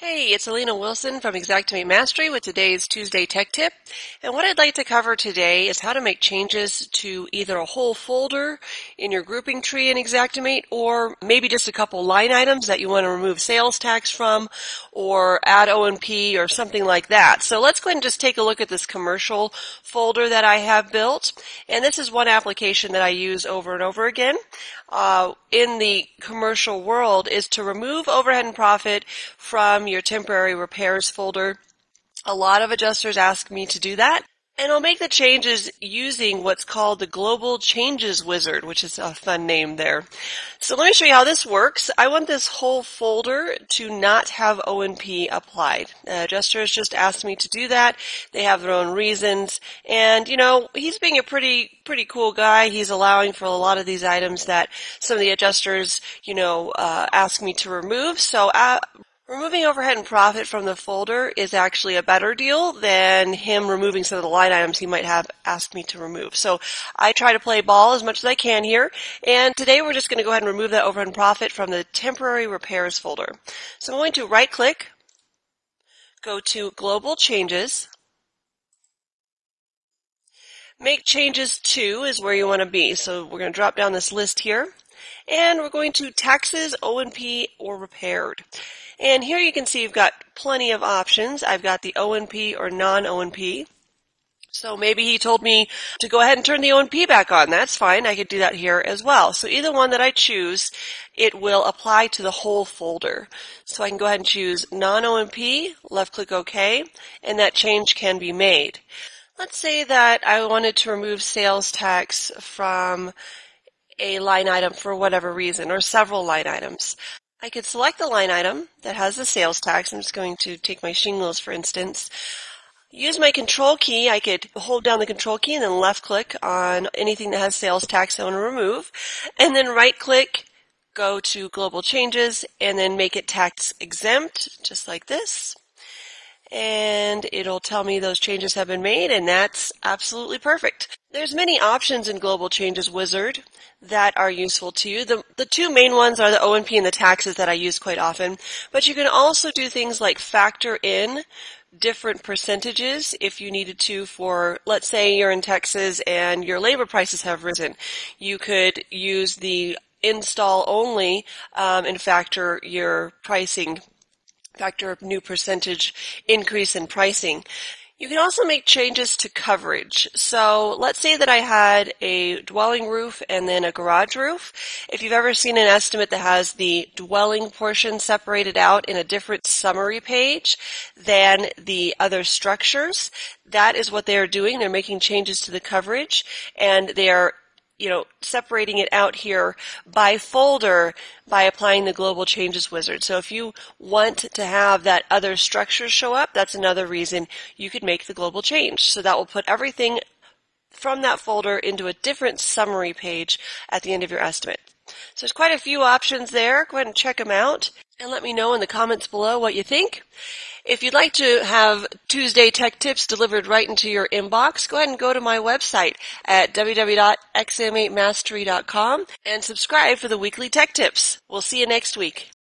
Hey, it's Alena Wilson from Xactimate Mastery with today's Tuesday Tech Tip. And what I'd like to cover today is how to make changes to either a whole folder in your grouping tree in Xactimate, or maybe just a couple line items that you want to remove sales tax from, or add O&P or something like that. So let's go ahead and just take a look at this commercial folder that I have built. And this is one application that I use over and over again in the commercial world, is to remove overhead and profit from your temporary repairs folder. A lot of adjusters ask me to do that, and I'll make the changes using what's called the Global Changes Wizard, which is a fun name there. So let me show you how this works. I want this whole folder to not have O&P applied. Adjusters just asked me to do that. They have their own reasons. And, you know, he's being a pretty cool guy. He's allowing for a lot of these items that some of the adjusters, you know, ask me to remove. So removing overhead and profit from the folder is actually a better deal than him removing some of the line items he might have asked me to remove. So I try to play ball as much as I can here. And today we're just going to go ahead and remove that overhead and profit from the temporary repairs folder. So I'm going to right click, go to Global Changes. Make Changes To is where you want to be. So we're going to drop down this list here. And we're going to Taxes, O&P, or Repaired. And here you can see you've got plenty of options. I've got the O&P or non-O&P. So maybe he told me to go ahead and turn the O&P back on. That's fine. I could do that here as well. So either one that I choose, it will apply to the whole folder. So I can go ahead and choose non-O&P, left-click OK, and that change can be made. Let's say that I wanted to remove sales tax from a line item for whatever reason, or several line items. I could select the line item that has the sales tax. I'm just going to take my shingles, for instance. Use my control key. I could hold down the control key and then left click on anything that has sales tax I want to remove, and then right click, go to Global Changes, and then make it tax exempt, just like this. And it'll tell me those changes have been made, and that's absolutely perfect. There's many options in Global Changes Wizard that are useful to you. The two main ones are the O&P and the taxes that I use quite often, but you can also do things like factor in different percentages if you needed to. For, let's say you're in Texas and your labor prices have risen, you could use the install only and factor your pricing, factor a new percentage increase in pricing. You can also make changes to coverage. So let's say that I had a dwelling roof and then a garage roof. If you've ever seen an estimate that has the dwelling portion separated out in a different summary page than the other structures, that is what they are doing. They're making changes to the coverage, and they are, you know, separating it out here by folder by applying the Global Changes Wizard. So if you want to have that other structure show up, that's another reason you could make the global change. So that will put everything from that folder into a different summary page at the end of your estimate. So there's quite a few options there. Go ahead and check them out, and let me know in the comments below what you think. If you'd like to have Tuesday Tech Tips delivered right into your inbox, go ahead and go to my website at www.xm8mastery.com and subscribe for the weekly tech tips. We'll see you next week.